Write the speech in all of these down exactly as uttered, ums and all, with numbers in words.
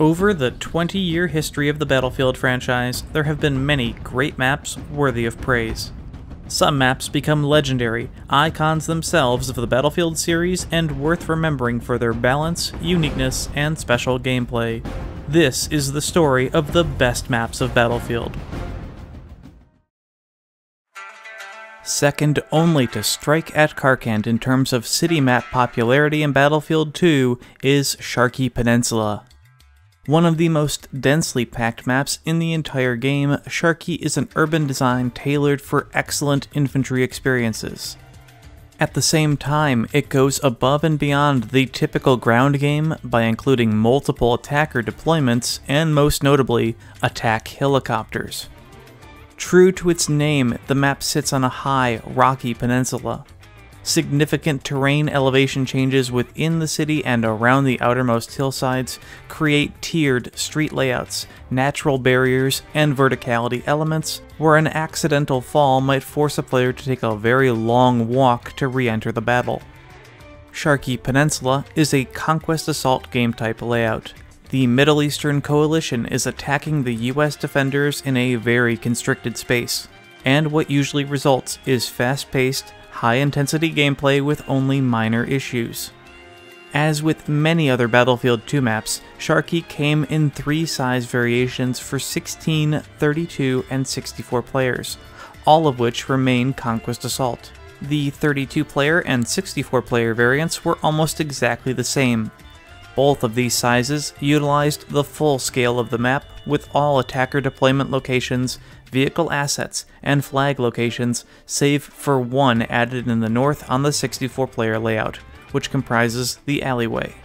Over the twenty-year history of the Battlefield franchise, there have been many great maps worthy of praise. Some maps become legendary, icons themselves of the Battlefield series, and worth remembering for their balance, uniqueness, and special gameplay. This is the story of the best maps of Battlefield. Second only to Strike at Karkand in terms of city map popularity in Battlefield two is Sharqi Peninsula. One of the most densely packed maps in the entire game, Sharqi is an urban design tailored for excellent infantry experiences. At the same time, it goes above and beyond the typical ground game by including multiple attacker deployments and, most notably, attack helicopters. True to its name, the map sits on a high, rocky peninsula. Significant terrain elevation changes within the city and around the outermost hillsides create tiered street layouts, natural barriers, and verticality elements where an accidental fall might force a player to take a very long walk to re-enter the battle. Sharqi Peninsula is a Conquest Assault game type layout. The Middle Eastern Coalition is attacking the U S defenders in a very constricted space, and what usually results is fast-paced, high-intensity gameplay with only minor issues. As with many other Battlefield two maps, Sharqi came in three size variations for sixteen, thirty-two, and sixty-four players, all of which remain Conquest Assault. The thirty-two player and sixty-four player variants were almost exactly the same. Both of these sizes utilized the full scale of the map, with all attacker deployment locations, vehicle assets, and flag locations, save for one added in the north on the sixty-four player layout, which comprises the alleyway.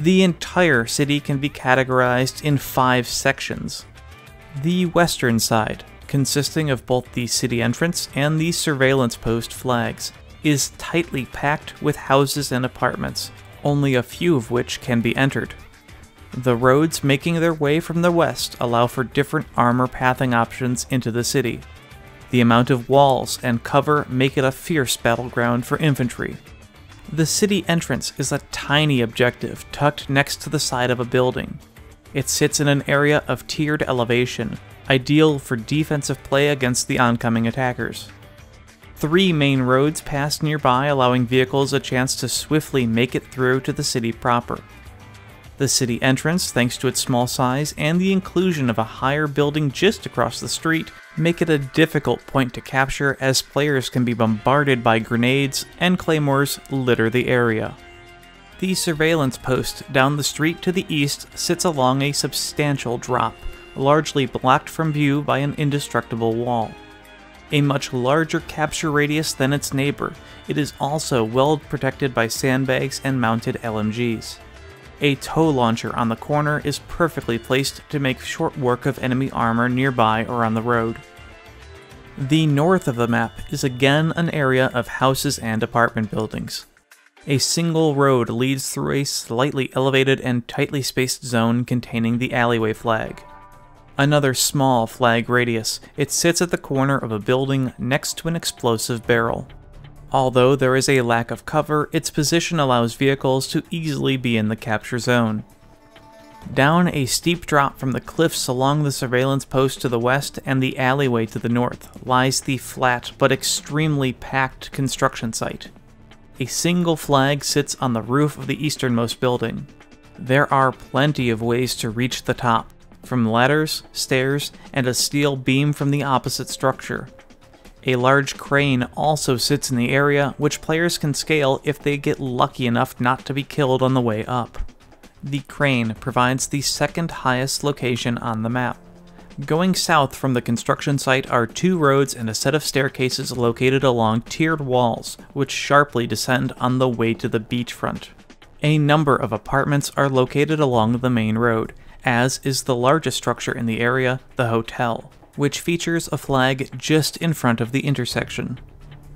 The entire city can be categorized in five sections. The western side, consisting of both the city entrance and the surveillance post flags, is tightly packed with houses and apartments, only a few of which can be entered. The roads making their way from the west allow for different armor pathing options into the city. The amount of walls and cover make it a fierce battleground for infantry. The city entrance is a tiny objective tucked next to the side of a building. It sits in an area of tiered elevation, ideal for defensive play against the oncoming attackers. Three main roads pass nearby, allowing vehicles a chance to swiftly make it through to the city proper. The city entrance, thanks to its small size and the inclusion of a higher building just across the street, make it a difficult point to capture as players can be bombarded by grenades and claymores litter the area. The surveillance post down the street to the east sits along a substantial drop, largely blocked from view by an indestructible wall. A much larger capture radius than its neighbor, it is also well protected by sandbags and mounted L M Gs. A tow launcher on the corner is perfectly placed to make short work of enemy armor nearby or on the road. The north of the map is again an area of houses and apartment buildings. A single road leads through a slightly elevated and tightly spaced zone containing the alleyway flag. Another small flag radius, it sits at the corner of a building next to an explosive barrel. Although there is a lack of cover, its position allows vehicles to easily be in the capture zone. Down a steep drop from the cliffs along the surveillance post to the west and the alleyway to the north lies the flat but extremely packed construction site. A single flag sits on the roof of the easternmost building. There are plenty of ways to reach the top, from ladders, stairs, and a steel beam from the opposite structure. A large crane also sits in the area, which players can scale if they get lucky enough not to be killed on the way up. The crane provides the second highest location on the map. Going south from the construction site are two roads and a set of staircases located along tiered walls, which sharply descend on the way to the beachfront. A number of apartments are located along the main road, as is the largest structure in the area, the hotel, which features a flag just in front of the intersection.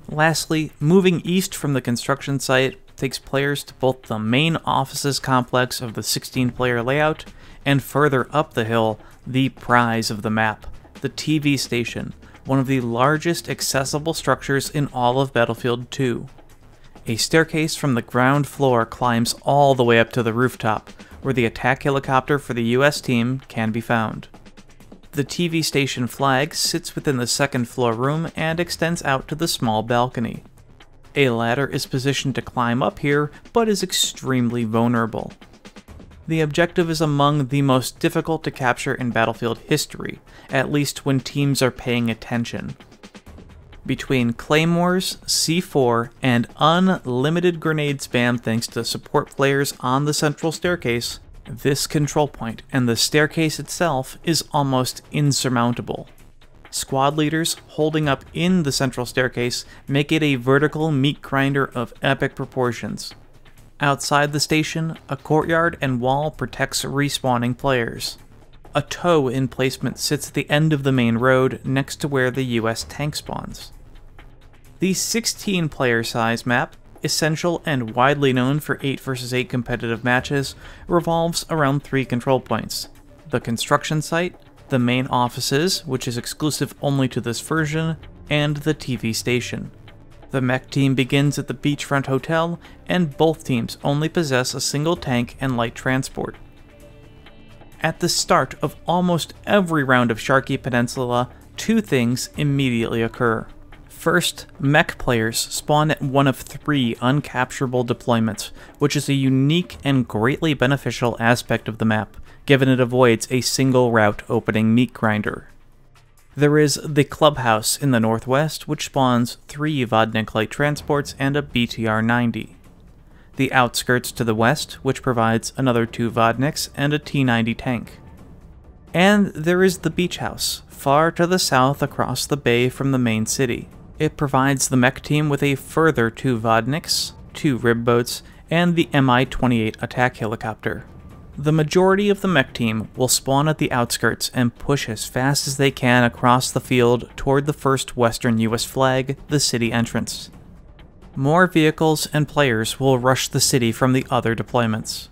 Lastly, moving east from the construction site takes players to both the main offices complex of the sixteen player layout, and further up the hill, the prize of the map, the T V station, one of the largest accessible structures in all of Battlefield two. A staircase from the ground floor climbs all the way up to the rooftop, where the attack helicopter for the U S team can be found. The T V station flag sits within the second floor room and extends out to the small balcony. A ladder is positioned to climb up here, but is extremely vulnerable. The objective is among the most difficult to capture in Battlefield history, at least when teams are paying attention. Between claymores, C four, and unlimited grenade spam thanks to support flares on the central staircase, this control point and the staircase itself is almost insurmountable. Squad leaders holding up in the central staircase make it a vertical meat grinder of epic proportions. Outside the station, a courtyard and wall protects respawning players. A tow emplacement sits at the end of the main road next to where the U S tank spawns. The sixteen player size map, essential and widely known for eight versus eight competitive matches, revolves around three control points: the construction site, the main offices, which is exclusive only to this version, and the T V station. The mech team begins at the beachfront hotel, and both teams only possess a single tank and light transport. At the start of almost every round of Sharqi Peninsula, two things immediately occur. First, mech players spawn at one of three uncapturable deployments, which is a unique and greatly beneficial aspect of the map, given it avoids a single route opening meat grinder. There is the clubhouse in the northwest, which spawns three Vodnik light transports and a B T R ninety. The outskirts to the west, which provides another two Vodniks and a T ninety tank. And there is the beach house, far to the south across the bay from the main city. It provides the mech team with a further two Vodniks, two rib boats, and the M I twenty-eight attack helicopter. The majority of the mech team will spawn at the outskirts and push as fast as they can across the field toward the first western U S flag, the city entrance. More vehicles and players will rush the city from the other deployments.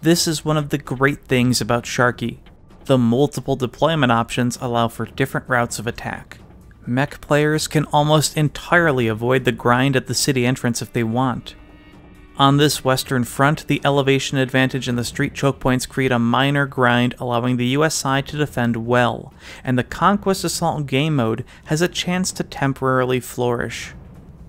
This is one of the great things about Sharqi. The multiple deployment options allow for different routes of attack. Mech players can almost entirely avoid the grind at the city entrance if they want. On this western front, the elevation advantage and the street choke points create a minor grind, allowing the U S side to defend well, and the Conquest Assault game mode has a chance to temporarily flourish.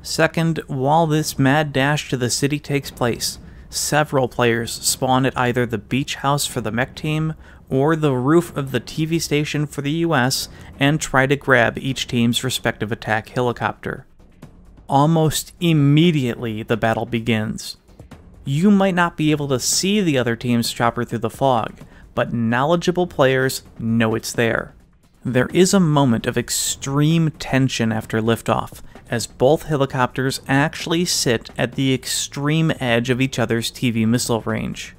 Second, while this mad dash to the city takes place, several players spawn at either the beach house for the mech team or the roof of the T V station for the U S and try to grab each team's respective attack helicopter. Almost immediately, the battle begins. You might not be able to see the other team's chopper through the fog, but knowledgeable players know it's there. There is a moment of extreme tension after liftoff, as both helicopters actually sit at the extreme edge of each other's T V missile range.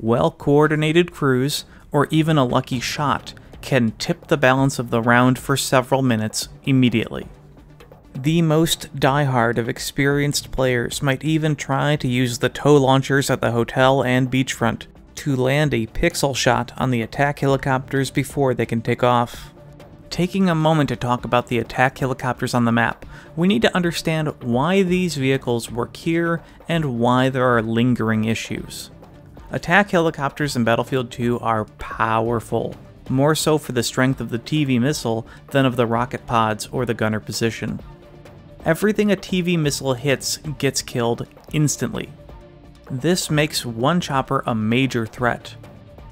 Well-coordinated crews, or even a lucky shot, can tip the balance of the round for several minutes immediately. The most diehard of experienced players might even try to use the tow launchers at the hotel and beachfront to land a pixel shot on the attack helicopters before they can take off. Taking a moment to talk about the attack helicopters on the map, we need to understand why these vehicles work here and why there are lingering issues. Attack helicopters in Battlefield two are powerful, more so for the strength of the T V missile than of the rocket pods or the gunner position. Everything a T V missile hits gets killed instantly. This makes one chopper a major threat.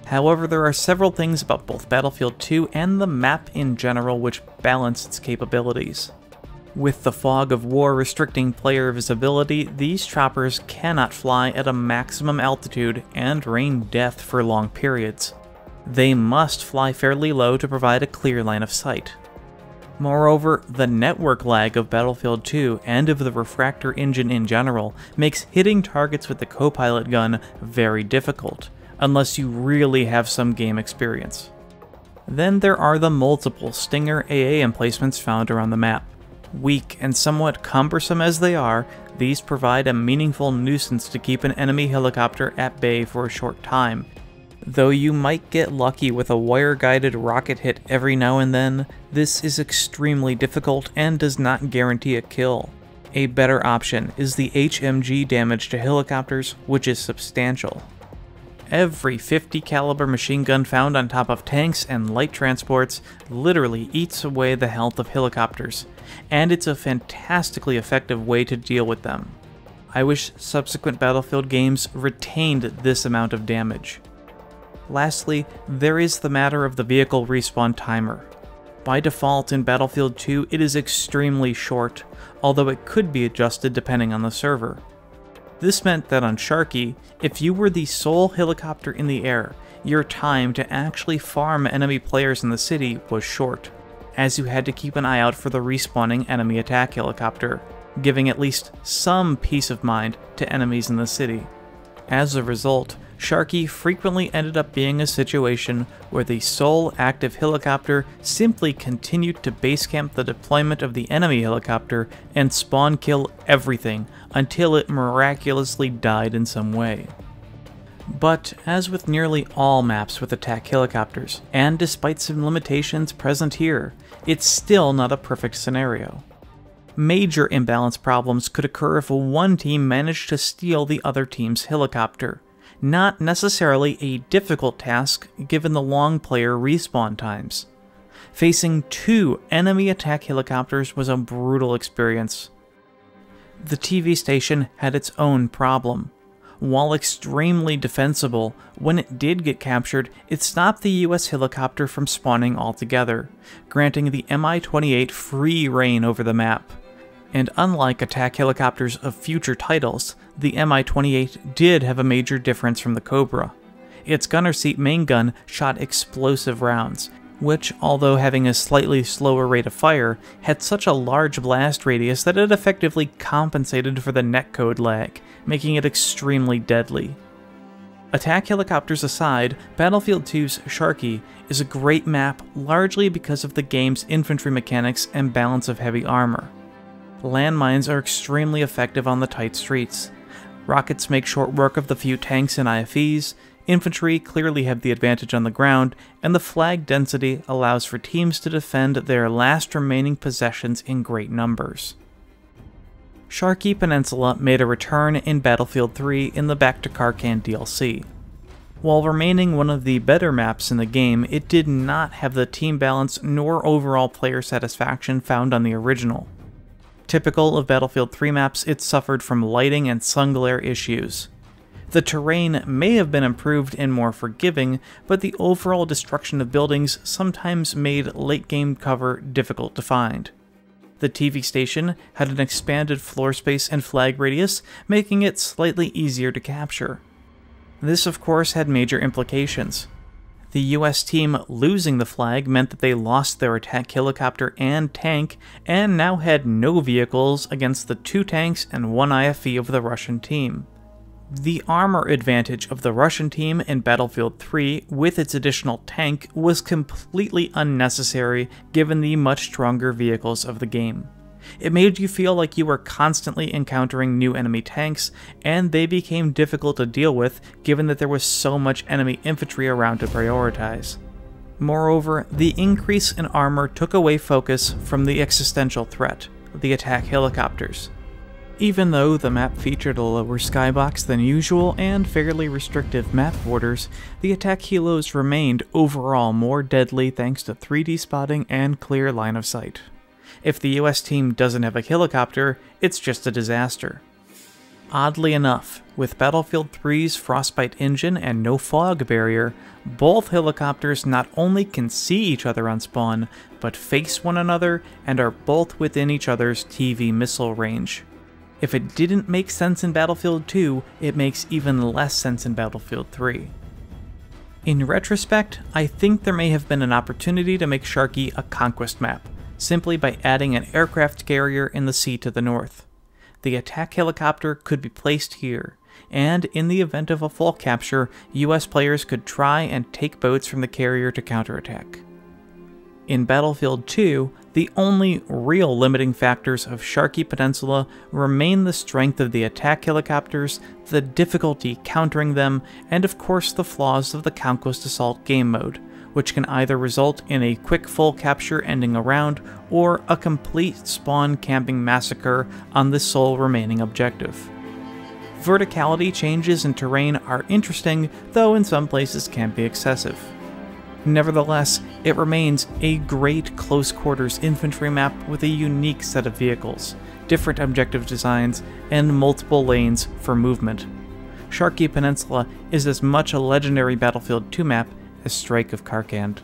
However, there are several things about both Battlefield two and the map in general which balance its capabilities. With the fog of war restricting player visibility, these choppers cannot fly at a maximum altitude and rain death for long periods. They must fly fairly low to provide a clear line of sight. Moreover, the network lag of Battlefield two and of the Refractor engine in general makes hitting targets with the co-pilot gun very difficult, unless you really have some game experience. Then there are the multiple Stinger A A emplacements found around the map. Weak and somewhat cumbersome as they are, these provide a meaningful nuisance to keep an enemy helicopter at bay for a short time. Though you might get lucky with a wire-guided rocket hit every now and then, this is extremely difficult and does not guarantee a kill. A better option is the H M G damage to helicopters, which is substantial. Every fifty caliber machine gun found on top of tanks and light transports literally eats away the health of helicopters, and it's a fantastically effective way to deal with them. I wish subsequent Battlefield games retained this amount of damage. Lastly, there is the matter of the vehicle respawn timer. By default in Battlefield two, it is extremely short, although it could be adjusted depending on the server. This meant that on Sharqi, if you were the sole helicopter in the air, your time to actually farm enemy players in the city was short, as you had to keep an eye out for the respawning enemy attack helicopter, giving at least some peace of mind to enemies in the city. As a result, Sharqi frequently ended up being a situation where the sole active helicopter simply continued to base camp the deployment of the enemy helicopter and spawn kill everything until it miraculously died in some way. But as with nearly all maps with attack helicopters, and despite some limitations present here, it's still not a perfect scenario. Major imbalance problems could occur if one team managed to steal the other team's helicopter. Not necessarily a difficult task given the long player respawn times. Facing two enemy attack helicopters was a brutal experience. The T V station had its own problem. While extremely defensible, when it did get captured, it stopped the U S helicopter from spawning altogether, granting the M I twenty-eight free reign over the map. And unlike attack helicopters of future titles, the M I twenty-eight did have a major difference from the Cobra. Its gunner seat main gun shot explosive rounds, which, although having a slightly slower rate of fire, had such a large blast radius that it effectively compensated for the netcode lag, making it extremely deadly. Attack helicopters aside, Battlefield two's Sharqi is a great map largely because of the game's infantry mechanics and balance of heavy armor. Landmines are extremely effective on the tight streets. Rockets make short work of the few tanks and I F Es, infantry clearly have the advantage on the ground, and the flag density allows for teams to defend their last remaining possessions in great numbers. Sharqi Peninsula made a return in Battlefield three in the Back to Karkand D L C. While remaining one of the better maps in the game, it did not have the team balance nor overall player satisfaction found on the original. Typical of Battlefield three maps, it suffered from lighting and sun glare issues. The terrain may have been improved and more forgiving, but the overall destruction of buildings sometimes made late-game cover difficult to find. The T V station had an expanded floor space and flag radius, making it slightly easier to capture. This, of course, had major implications. The U S team losing the flag meant that they lost their attack helicopter and tank, and now had no vehicles against the two tanks and one I F E of the Russian team. The armor advantage of the Russian team in Battlefield three, with its additional tank, was completely unnecessary given the much stronger vehicles of the game. It made you feel like you were constantly encountering new enemy tanks, and they became difficult to deal with given that there was so much enemy infantry around to prioritize. Moreover, the increase in armor took away focus from the existential threat, the attack helicopters. Even though the map featured a lower skybox than usual and fairly restrictive map borders, the attack helos remained overall more deadly thanks to three D spotting and clear line of sight. If the U S team doesn't have a helicopter, it's just a disaster. Oddly enough, with Battlefield three's Frostbite engine and no fog barrier, both helicopters not only can see each other on spawn, but face one another and are both within each other's T V missile range. If it didn't make sense in Battlefield two, it makes even less sense in Battlefield three. In retrospect, I think there may have been an opportunity to make Sharqi a conquest map, simply by adding an aircraft carrier in the sea to the north. The attack helicopter could be placed here, and in the event of a full capture, U S players could try and take boats from the carrier to counterattack. In Battlefield two, the only real limiting factors of Sharqi Peninsula remain the strength of the attack helicopters, the difficulty countering them, and of course the flaws of the Conquest Assault game mode, which can either result in a quick full capture ending a round, or a complete spawn camping massacre on the sole remaining objective. verticality changes in terrain are interesting, though in some places can be excessive. Nevertheless, it remains a great close-quarters infantry map with a unique set of vehicles, different objective designs, and multiple lanes for movement. Sharqi Peninsula is as much a legendary Battlefield two map as Strike of Karkand.